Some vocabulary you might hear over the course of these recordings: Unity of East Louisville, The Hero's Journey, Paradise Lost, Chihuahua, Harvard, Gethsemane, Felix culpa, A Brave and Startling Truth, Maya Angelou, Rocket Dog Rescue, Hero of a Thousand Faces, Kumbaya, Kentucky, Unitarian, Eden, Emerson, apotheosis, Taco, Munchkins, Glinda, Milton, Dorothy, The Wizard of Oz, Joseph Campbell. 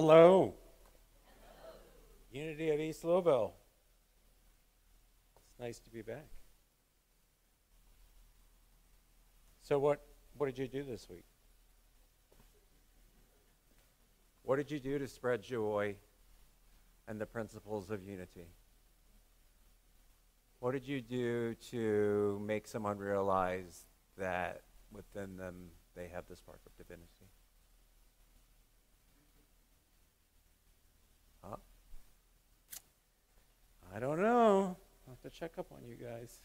Hello. Unity of East Louisville. It's nice to be back. So what did you do this week? What did you do to spread joy and the principles of unity? What did you do to make someone realize that within them they have the spark of divinity? Huh? I don't know. I'll have to check up on you guys.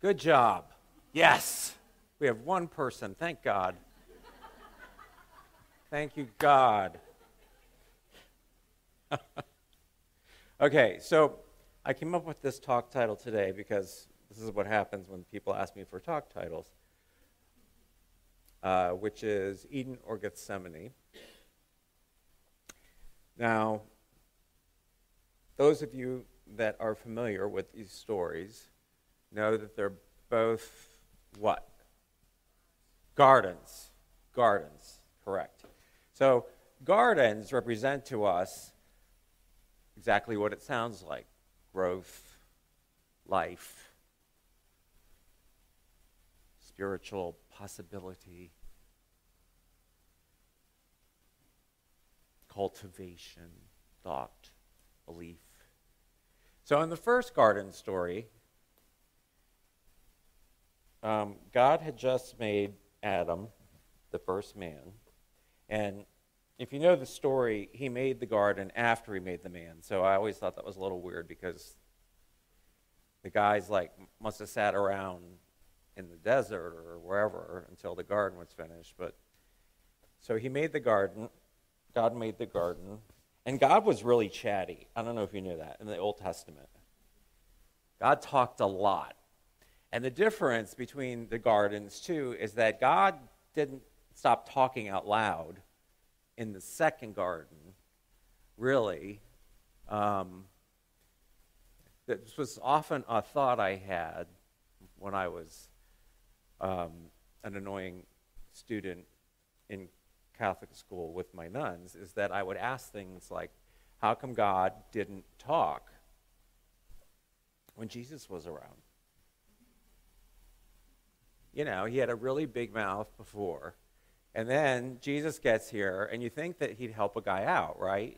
Good job. Yes. We have one person. Thank God. Thank you, God. Okay, so I came up with this talk title today because this is what happens when people ask me for talk titles, which is Eden or Gethsemane. Now, those of you that are familiar with these stories know that they're both what? Gardens. Gardens, correct. So gardens represent to us exactly what it sounds like: growth, life, spiritual possibility, cultivation, thought, belief. So in the first garden story, God had just made Adam, the first man, and if you know the story, he made the garden after he made the man. So I always thought that was a little weird because the guys like must have sat around in the desert or wherever until the garden was finished. But so he made the garden. God made the garden. And God was really chatty. I don't know if you knew that in the Old Testament. God talked a lot. And the difference between the gardens, too, is that God didn't stop talking out loud in the second garden, really. This was often a thought I had when I was an annoying student in Catholic school with my nuns, is that I would ask things like, how come God didn't talk when Jesus was around? You know, he had a really big mouth before. And then Jesus gets here, and you think that he'd help a guy out, right?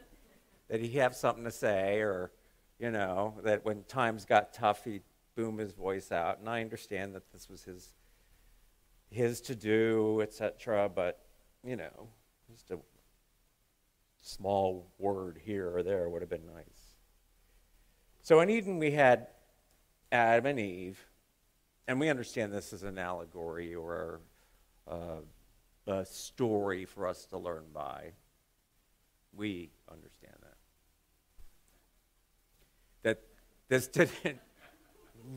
That he'd have something to say, or, you know, that when times got tough, he'd boom his voice out. And I understand that this was his to-do, etc., but, you know, just a small word here or there would have been nice. So in Eden, we had Adam and Eve, and we understand this is an allegory or a story for us to learn by. We understand that this didn't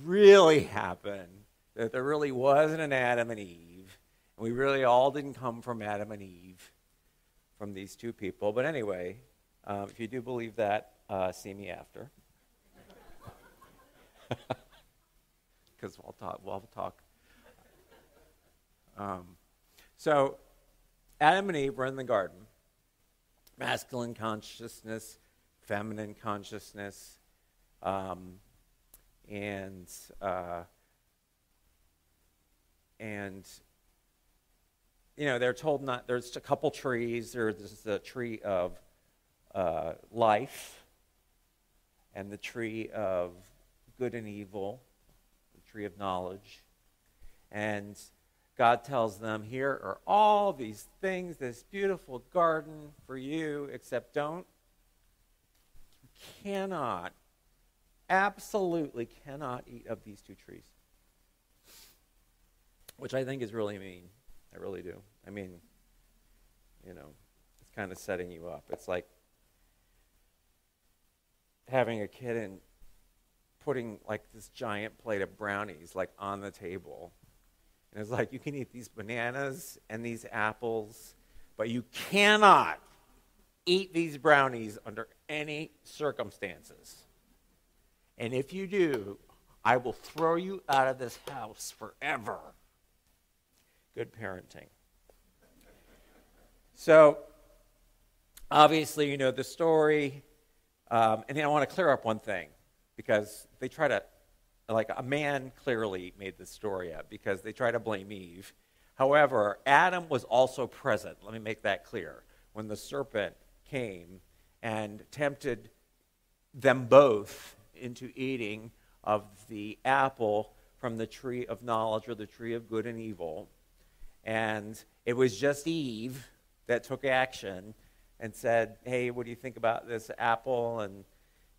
really happen, that there really wasn't an Adam and Eve, and we really all didn't come from Adam and Eve, from these two people. But anyway, if you do believe that, see me after, because we'll talk. So Adam and Eve were in the garden. Masculine consciousness, feminine consciousness, and you know, they're told not. There's a couple trees. There's the tree of life, and the tree of good and evil, the tree of knowledge, and God tells them, here are all these things, this beautiful garden for you, except absolutely cannot eat of these two trees. Which I think is really mean. I really do. I mean, you know, it's kind of setting you up. It's like having a kid and putting like this giant plate of brownies like on the table. And it's like, you can eat these bananas and these apples, but you cannot eat these brownies under any circumstances. And if you do, I will throw you out of this house forever. good parenting. So, obviously, you know the story. And then I want to clear up one thing, because they try to, like, a man clearly made this story up, because they try to blame Eve. However, Adam was also present. Let me make that clear. When the serpent came and tempted them both into eating of the apple from the tree of knowledge, or the tree of good and evil, and it was just Eve that took action and said, hey, what do you think about this apple? And,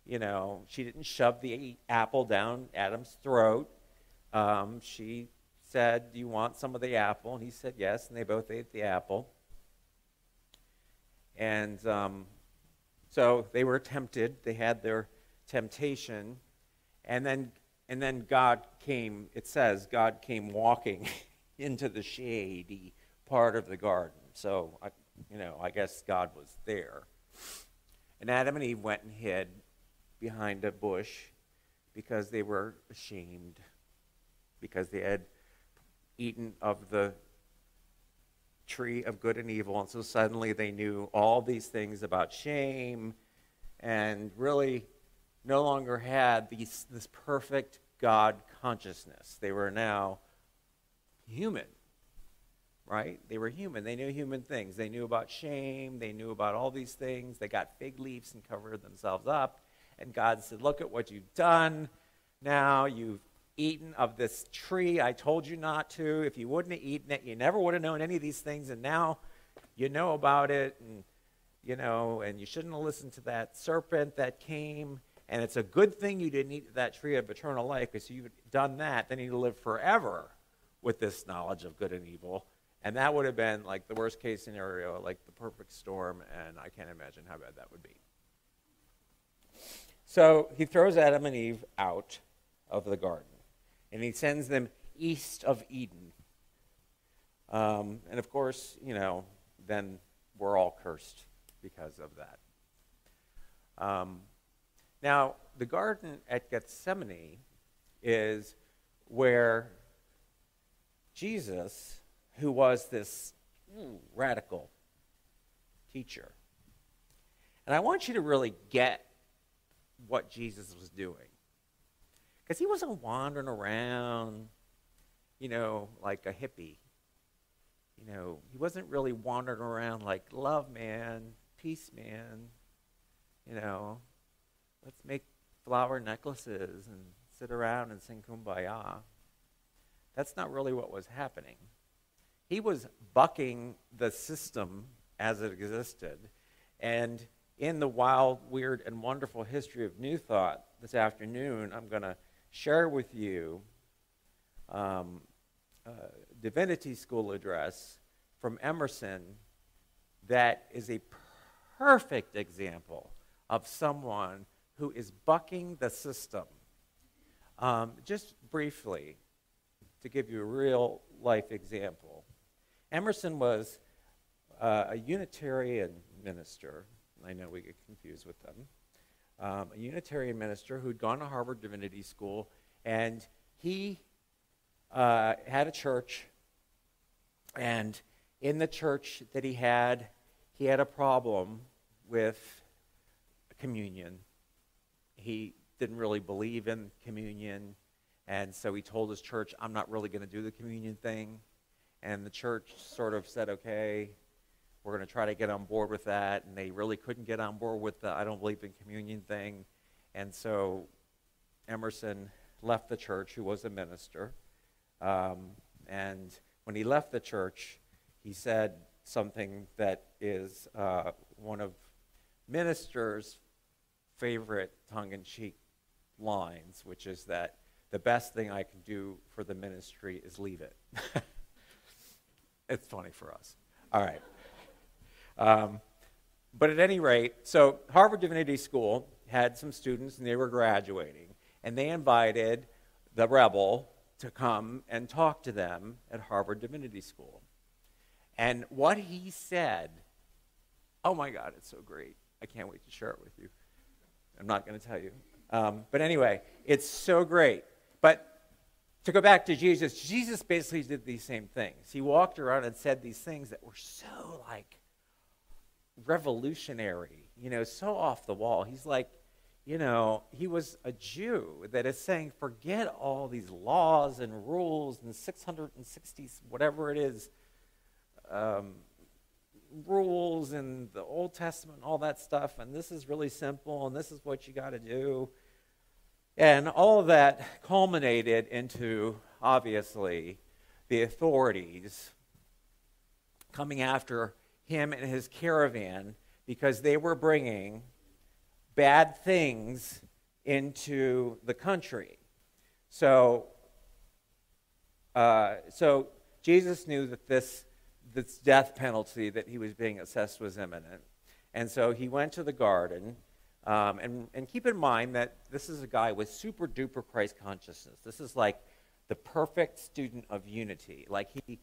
you know, she didn't shove the apple down Adam's throat. She said, do you want some of the apple? And he said yes, and they both ate the apple. And so they were tempted. They had their temptation. And then God came, it says, God came walking into the shady part of the garden. So, I guess God was there. And Adam and Eve went and hid behind a bush because they were ashamed, because they had eaten of the tree of good and evil. And so suddenly they knew all these things about shame, and really no longer had this perfect God consciousness. They were now human, right? They were human. They knew human things. They knew about shame. They knew about all these things. They got fig leaves and covered themselves up. And God said, look at what you've done. Now you've eaten of this tree. I told you not to. If you wouldn't have eaten it, you never would have known any of these things. And now you know about it. And, and you shouldn't have listened to that serpent that came. And it's a good thing you didn't eat that tree of eternal life, because you've done that, then you'd live forever with this knowledge of good and evil. And that would have been like the worst case scenario, like the perfect storm, and I can't imagine how bad that would be. So he throws Adam and Eve out of the garden, and he sends them east of Eden. And of course, then we're all cursed because of that. Now, the garden at Gethsemane is where Jesus, who was this radical teacher, and I want you to really get what Jesus was doing, because he wasn't wandering around, like a hippie. He wasn't really wandering around like, love, man, peace, man, let's make flower necklaces and sit around and sing Kumbaya. That's not really what was happening. He was bucking the system as it existed. And in the wild, weird, and wonderful history of New Thought this afternoon, I'm going to share with you a Divinity School address from Emerson that is a perfect example of someone who is bucking the system. Just briefly, to give you a real-life example, Emerson was a Unitarian minister. I know we get confused with them. A Unitarian minister who'd gone to Harvard Divinity School, and he had a church, and in the church that he had a problem with communion. He didn't really believe in communion, and so he told his church, I'm not really going to do the communion thing. And the church sort of said, okay, we're going to try to get on board with that. And they really couldn't get on board with the I don't believe in communion thing. And so Emerson left the church, who was a minister. And when he left the church, he said something that is one of ministers' favorite tongue-in-cheek lines, which is that the best thing I can do for the ministry is leave it. It's funny for us. All right. But at any rate, so Harvard Divinity School had some students, and they were graduating, and they invited the rebel to come and talk to them at Harvard Divinity School. And what he said, oh my God, it's so great. I can't wait to share it with you. I'm not going to tell you. But anyway, it's so great. But To go back to Jesus, Jesus basically did these same things. He walked around and said these things that were so, like, revolutionary, you know, so off the wall. He's like, you know, he was a Jew that is saying, forget all these laws and rules and 660, whatever it is, rules and the Old Testament, all that stuff, and this is really simple, and this is what you got to do. And all of that culminated into, obviously, the authorities coming after him and his caravan because they were bringing bad things into the country. So Jesus knew that this death penalty that he was being assessed was imminent. And so he went to the garden. And keep in mind that this is a guy with super duper Christ consciousness. This is like the perfect student of unity. Like he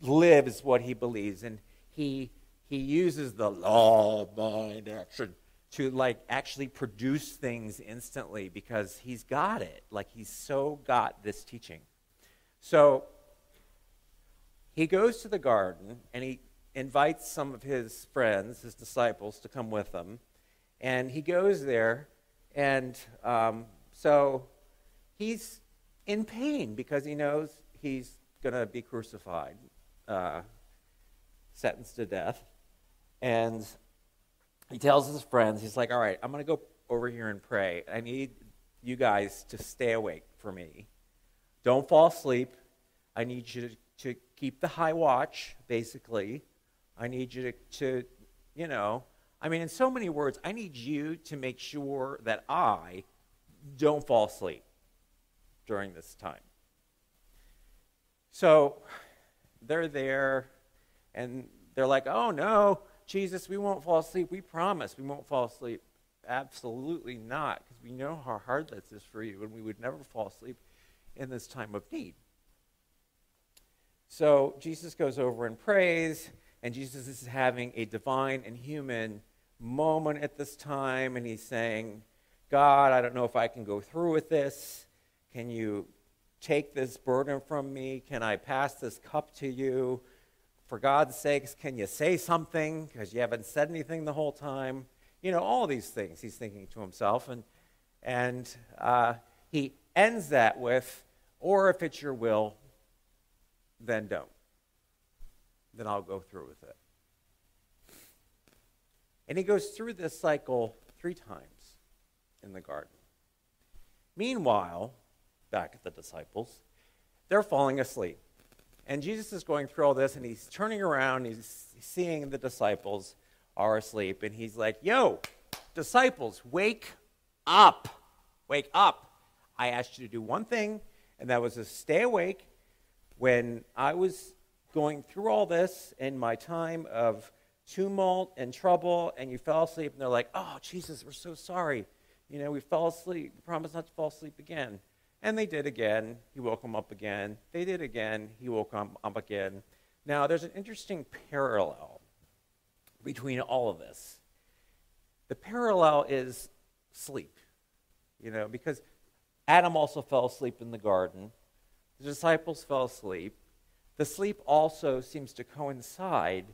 lives what he believes, and he uses the law of mind action to like actually produce things instantly because he's got it. Like he's so got this teaching. So he goes to the garden and he invites some of his friends, his disciples, to come with him. And he goes there, and so he's in pain because he knows he's going to be crucified, sentenced to death. And he tells his friends, he's like, all right, I'm going to go over here and pray. I need you guys to stay awake for me. Don't fall asleep. I need you to keep the high watch, basically. I need you to you know... I mean, in so many words, I need you to make sure that I don't fall asleep during this time. So they're there, and they're like, oh, no, Jesus, we won't fall asleep. We promise we won't fall asleep. Absolutely not, because we know how hard this is for you, and we would never fall asleep in this time of need. So Jesus goes over and prays, and Jesus is having a divine and human moment at this time, and he's saying, God, I don't know if I can go through with this. Can you take this burden from me? Can I pass this cup to you? For God's sakes, can you say something? Because you haven't said anything the whole time. You know, all these things he's thinking to himself. And he ends that with, or if it's your will, then don't. Then I'll go through with it. And he goes through this cycle 3 times in the garden. Meanwhile, back at the disciples, they're falling asleep. And Jesus is going through all this, and he's turning around, and he's seeing the disciples are asleep, and he's like, yo, disciples, wake up. Wake up. I asked you to do one thing, and that was to stay awake. When I was going through all this in my time of tumult and trouble, and you fell asleep, and they're like, oh, Jesus, we're so sorry. You know, we fell asleep. We promised not to fall asleep again. And they did again. He woke them up again. They did again. He woke them up again. Now, there's an interesting parallel between all of this. The parallel is sleep, you know, because Adam also fell asleep in the garden. The disciples fell asleep. The sleep also seems to coincide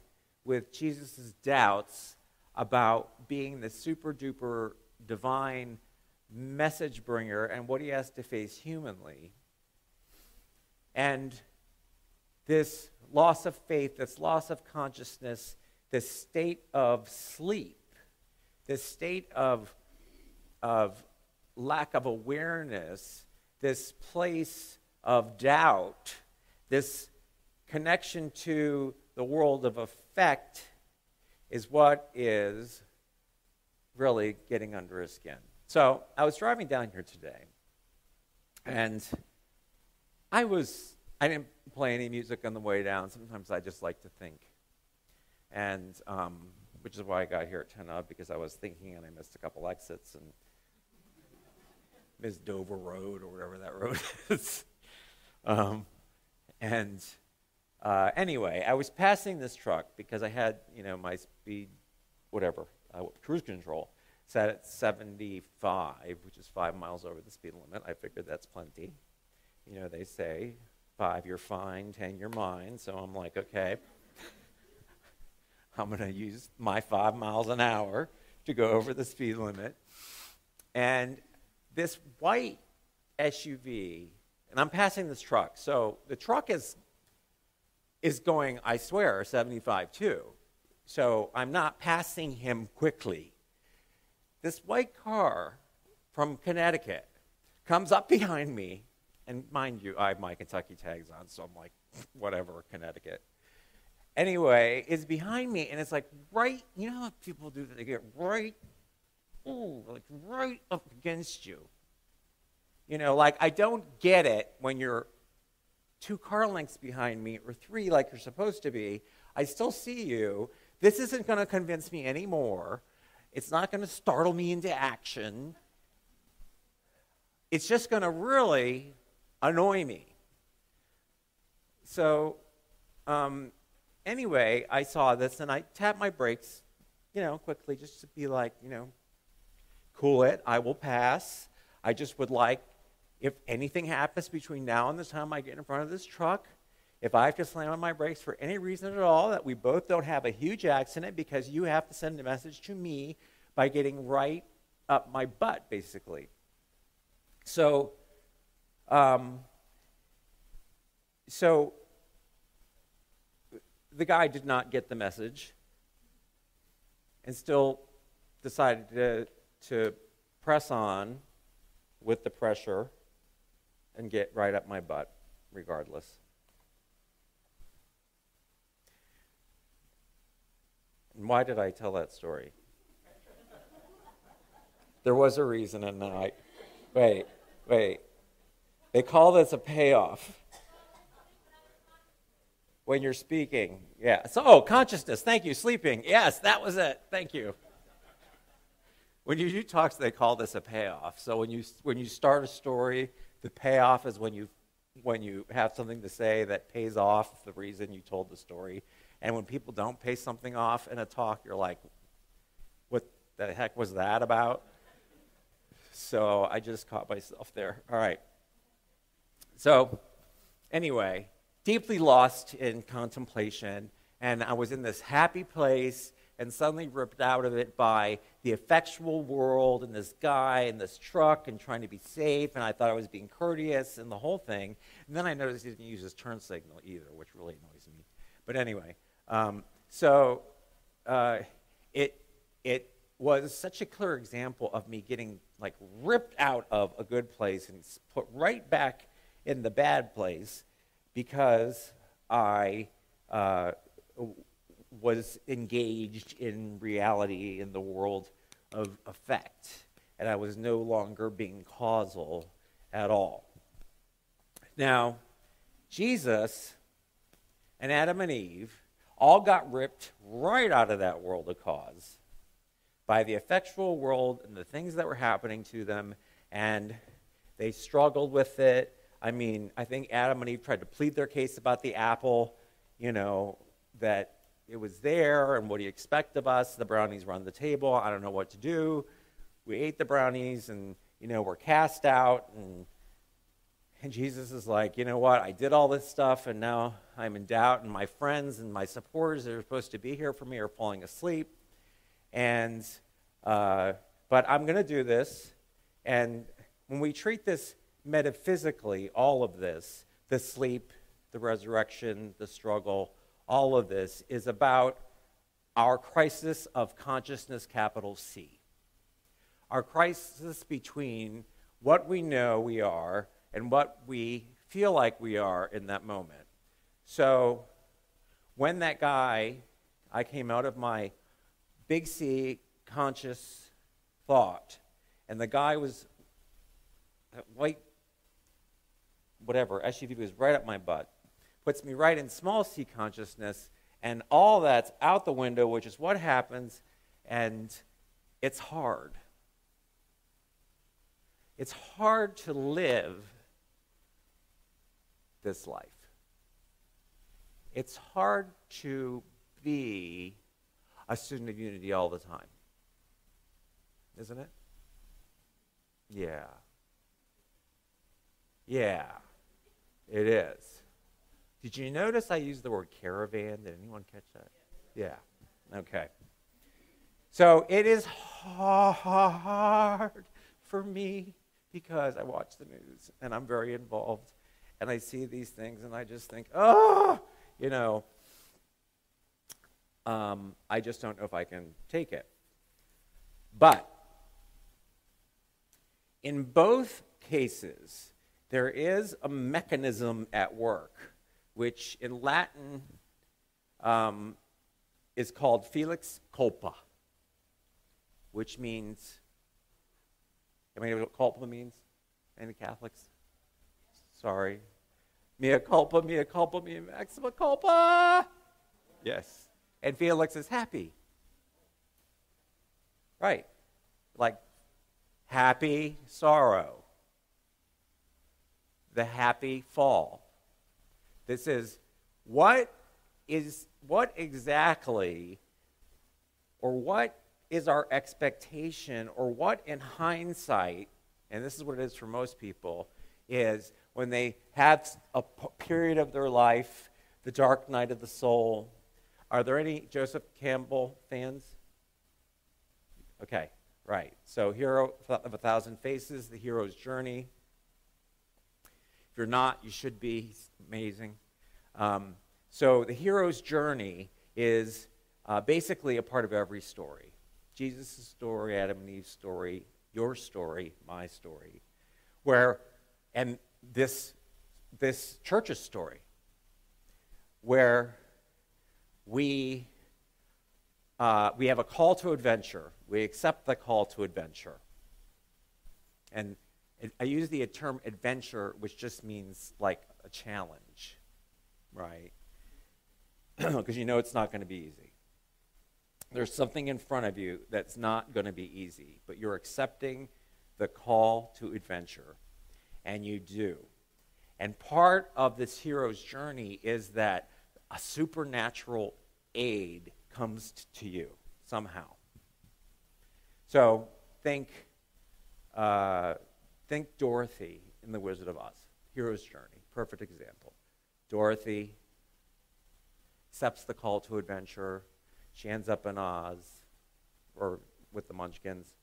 with Jesus' doubts about being the super-duper divine message bringer and what he has to face humanly. And this loss of faith, this loss of consciousness, this state of sleep, this state of lack of awareness, this place of doubt, this connection to the world of effect is what is really getting under his skin. So I was driving down here today, and I didn't play any music on the way down. Sometimes I just like to think, and which is why I got here at 10 up, because I was thinking and I missed a couple exits and missed Dover Road or whatever that road is. Anyway, I was passing this truck because I had, you know, my speed, whatever, cruise control set at 75, which is 5 miles over the speed limit. I figured that's plenty. you know, they say 5, you're fine, 10, you're mine. So I'm like, okay, I'm going to use my 5 miles an hour to go over the speed limit. And this white SUV, and I'm passing this truck. So the truck is going, I swear, 75 too. So I'm not passing him quickly. This white car from Connecticut comes up behind me, and mind you, I have my Kentucky tags on, so I'm like, whatever, Connecticut. Anyway, it's behind me, and it's like right, you know how people do that? They get right, ooh, like right up against you. You know, like I don't get it when you're 2 car lengths behind me, or 3 like you're supposed to be. I still see you. This isn't going to convince me anymore. It's not going to startle me into action. It's just going to really annoy me. So anyway, I saw this, and I tapped my brakes, you know, quickly, just to be like, you know, cool it. I will pass. I just would like, if anything happens between now and the time I get in front of this truck, if I have to slam on my brakes for any reason at all, that we both don't have a huge accident, because you have to send a message to me by getting right up my butt, basically. So, so the guy did not get the message and still decided to press on with the pressure and get right up my butt, regardless. And why did I tell that story? There was a reason, and then I, wait. They call this a payoff. When you're speaking, yeah. So, oh, consciousness, thank you, sleeping. Yes, that was it, thank you. When you do talks, they call this a payoff. So when you start a story, the payoff is when you have something to say that pays off the reason you told the story. And when people don't pay something off in a talk, you're like, what the heck was that about? So I just caught myself there. All right. So anyway, deeply lost in contemplation, and I was in this happy place and suddenly ripped out of it by the effectual world and this guy and this truck and trying to be safe, and I thought I was being courteous and the whole thing. And then I noticed he didn't use his turn signal either, which really annoys me. But anyway, it was such a clear example of me getting like ripped out of a good place and put right back in the bad place, because I was engaged in reality in the world of effect, and I was no longer being causal at all. Now, Jesus and Adam and Eve all got ripped right out of that world of cause by the effectual world and the things that were happening to them, and they struggled with it. I mean, I think Adam and Eve tried to plead their case about the apple, you know, that it was there, and what do you expect of us? The brownies were on the table. I don't know what to do. We ate the brownies, and, you know, we're cast out. And Jesus is like, you know what? I did all this stuff, and now I'm in doubt, and my friends and my supporters that are supposed to be here for me are falling asleep. And but I'm going to do this. And when we treat this metaphysically, all of this, the sleep, the resurrection, the struggle, all of this is about our crisis of consciousness, capital C. Our crisis between what we know we are and what we feel like we are in that moment. So when that guy, I came out of my big C conscious thought, and the guy was, that white, whatever, SUV was right up my butt. Puts me right in small C consciousness, and all that's out the window, which is what happens, and it's hard. It's hard to live this life. It's hard to be a student of unity all the time, isn't it? Yeah. It is. Did you notice I used the word caravan? Did anyone catch that? Yeah. Okay. So it is hard for me because I watch the news and I'm very involved and I see these things and I just think, oh, you know, I just don't know if I can take it. But in both cases, there is a mechanism at work, which in Latin is called Felix culpa, which means, anybody know what culpa means? Any Catholics? Sorry. Mea culpa, mea maxima culpa. Yes. And Felix is happy. Right. Like happy sorrow. The happy fall. This is what exactly, or what is our expectation, or what in hindsight, and this is what it is for most people, is when they have a period of their life, the dark night of the soul. Are there any Joseph Campbell fans? Okay, right. So Hero of a Thousand Faces, The Hero's Journey. If you're not, you should be. He's amazing. So the hero's journey is basically a part of every story. Jesus' story, Adam and Eve's story, your story, my story, where, and this church's story, where we have a call to adventure. We accept the call to adventure. And I use the term adventure, which just means like a challenge, right? Because you know it's not going to be easy. There's something in front of you that's not going to be easy, but you're accepting the call to adventure, and you do. And part of this hero's journey is that a supernatural aid comes to you somehow. So think Dorothy in The Wizard of Oz, Hero's Journey, perfect example. Dorothy accepts the call to adventure. She ends up in Oz, or with the Munchkins.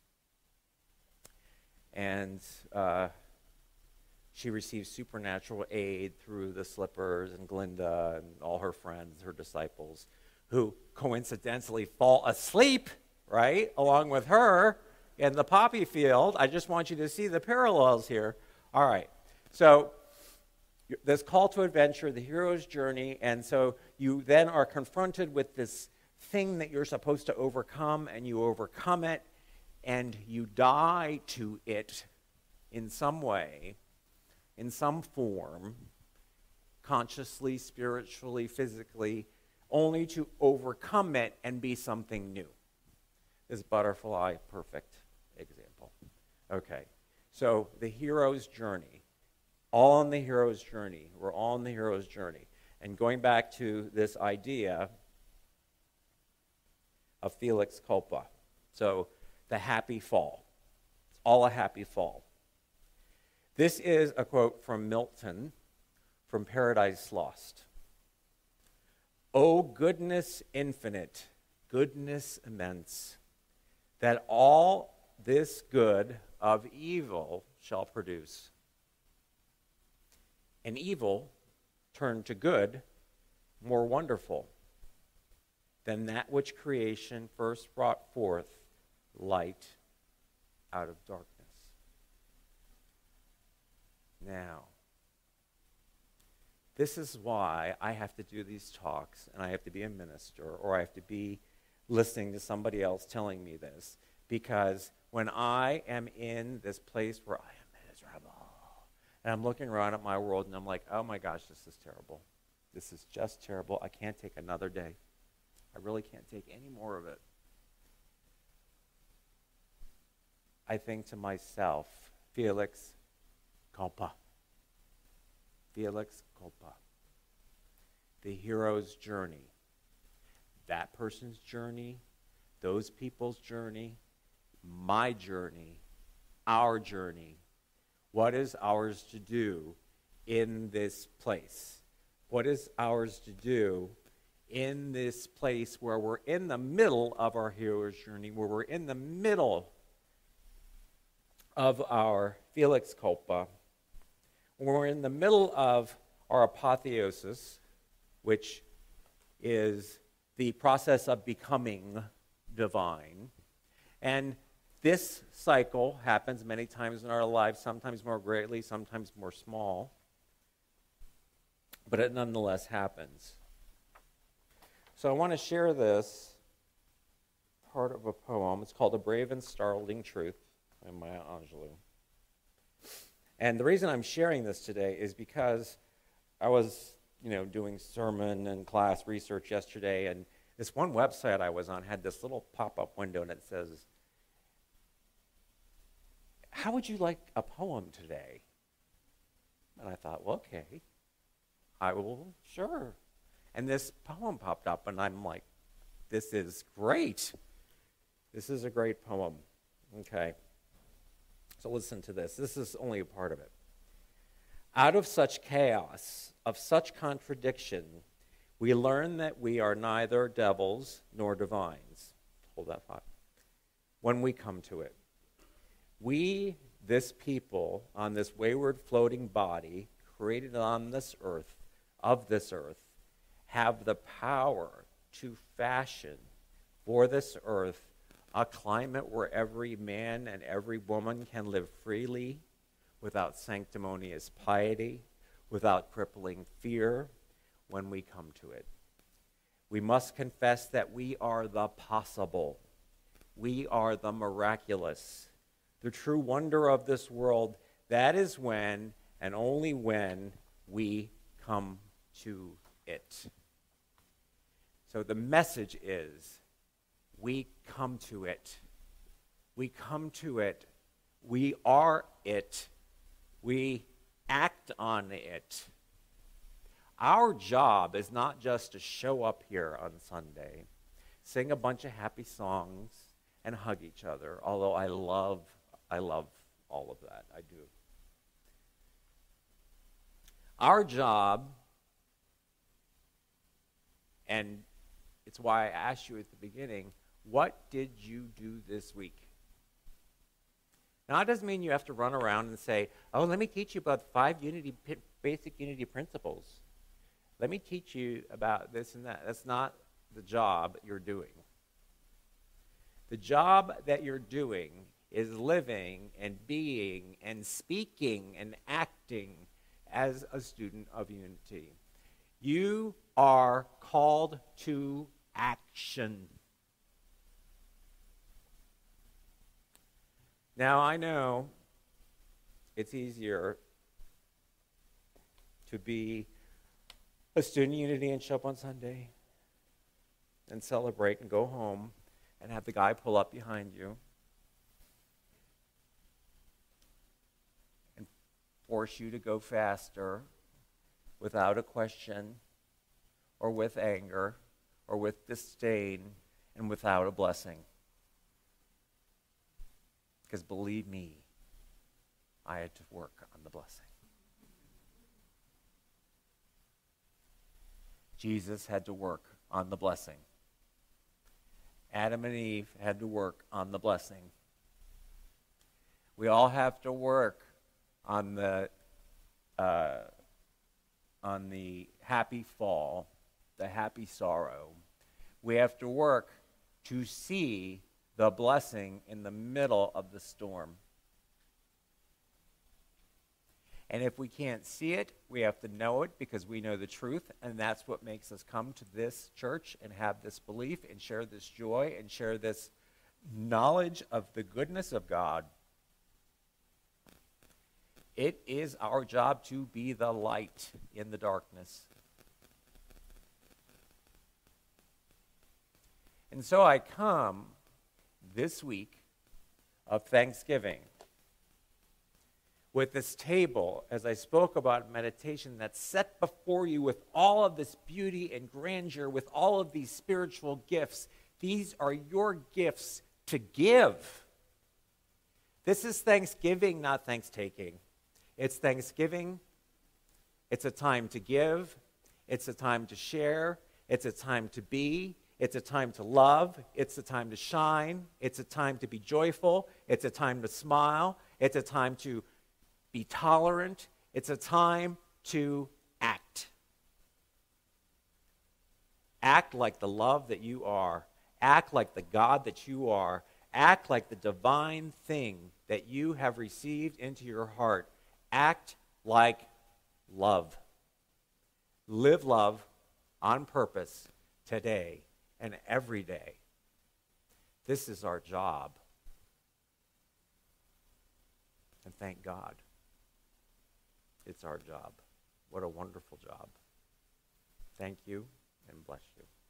And she receives supernatural aid through the slippers and Glinda and all her friends, her disciples, who coincidentally fall asleep, right, along with her, in the poppy field. I just want you to see the parallels here. All right. So this call to adventure, the hero's journey, and so you then are confronted with this thing that you're supposed to overcome, and you overcome it, and you die to it in some way, in some form, consciously, spiritually, physically, only to overcome it and be something new. This butterfly, perfect example. Okay, so the hero's journey. All on the hero's journey. We're all on the hero's journey. And going back to this idea of Felix culpa. So the happy fall. It's all a happy fall. This is a quote from Milton from Paradise Lost. "O goodness infinite, goodness immense, that all this good of evil shall produce. And evil turned to good, more wonderful than that which creation first brought forth, light out of darkness." Now, this is why I have to do these talks, and I have to be a minister, or I have to be listening to somebody else telling me this, because when I am in this place where I am miserable, and I'm looking around at my world and I'm like, oh my gosh, this is terrible. This is just terrible. I can't take another day. I really can't take any more of it. I think to myself, Felix culpa. Felix culpa. The hero's journey. That person's journey, those people's journey, my journey, our journey. What is ours to do in this place? What is ours to do in this place where we're in the middle of our hero's journey, where we're in the middle of our Felix culpa, when we're in the middle of our apotheosis, which is the process of becoming divine. And this cycle happens many times in our lives, sometimes more greatly, sometimes more small, but it nonetheless happens. So I want to share this part of a poem. It's called A Brave and Startling Truth by Maya Angelou. And the reason I'm sharing this today is because I was, doing sermon and class research yesterday, and this one website I was on had this little pop-up window, and it says, how would you like a poem today? And I thought, well, okay, I will, sure. And this poem popped up, and I'm like, this is great. This is a great poem. Okay. So listen to this. This is only a part of it. Out of such chaos, of such contradiction, we learn that we are neither devils nor divines. Hold that thought. When we come to it, we, this people, on this wayward floating body, created on this earth, of this earth, have the power to fashion for this earth a climate where every man and every woman can live freely, without sanctimonious piety, without crippling fear, when we come to it. We must confess that we are the possible. We are the miraculous. The true wonder of this world, that is when, and only when, we come to it. So the message is, we come to it. We come to it. We are it. We act on it. Our job is not just to show up here on Sunday, sing a bunch of happy songs, and hug each other, although I love all of that. I do. Our job, and it's why I asked you at the beginning, what did you do this week? Now, that doesn't mean you have to run around and say, oh, let me teach you about 5 basic unity principles. Let me teach you about this and that. That's not the job you're doing. The job that you're doing is living and being and speaking and acting as a student of unity. You are called to action. Now, I know it's easier to be a student of unity and show up on Sunday and celebrate and go home and have the guy pull up behind you and force you to go faster without a question or with anger or with disdain and without a blessing. Because believe me, I had to work on the blessing. Jesus had to work on the blessing. Adam and Eve had to work on the blessing. We all have to work on the happy fall, the happy sorrow. We have to work to see the blessing in the middle of the storm. And if we can't see it, we have to know it because we know the truth, and that's what makes us come to this church and have this belief and share this joy and share this knowledge of the goodness of God. It is our job to be the light in the darkness. And so I come this week of Thanksgiving with this table, as I spoke about meditation, that's set before you with all of this beauty and grandeur, with all of these spiritual gifts. These are your gifts to give. This is Thanksgiving, not thanks-taking. It's Thanksgiving It's a time to give. It's a time to share. It's a time to be. It's a time to love. It's a time to shine. It's a time to be joyful. It's a time to smile. It's a time to be tolerant. It's a time to act. Act like the love that you are. Act like the God that you are. Act like the divine thing that you have received into your heart. Act like love. Live love on purpose today and every day. This is our job. And thank God. It's our job. What a wonderful job. Thank you and bless you.